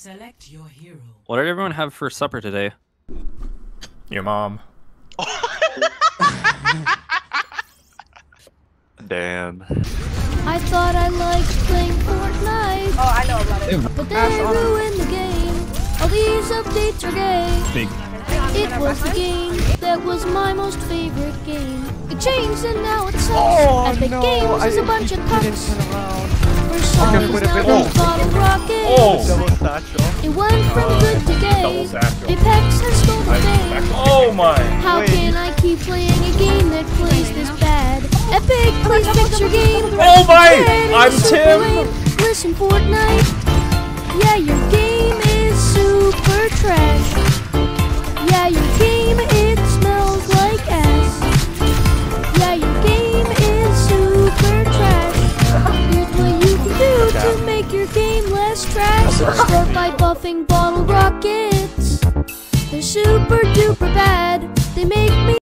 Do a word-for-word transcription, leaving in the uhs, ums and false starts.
Select your hero. What did everyone have for supper today? Your mom. Damn. I thought I liked playing Fortnite. Oh, I know about it. But they ruined the game. All these updates are gay. Big. It was the game that was my most favorite game. It changed and now it sucks. Oh, Epic no, Games is I, a bunch of cucks. For zombies now they bottle rockets. Oh. It went from uh, good to gay. Apex has stole the day. Oh my. How wait. Can I keep playing a game that plays this bad? Epic, please fix your game. Oh my! I'm Tim. Lame. Listen, Fortnite. Yeah, your game is super trash. Yeah, your game, it smells like ass. Yeah, your game is super trash. Here's what you can do to make your game less trash. Start by buffing bottle rockets. They're super duper bad. They make me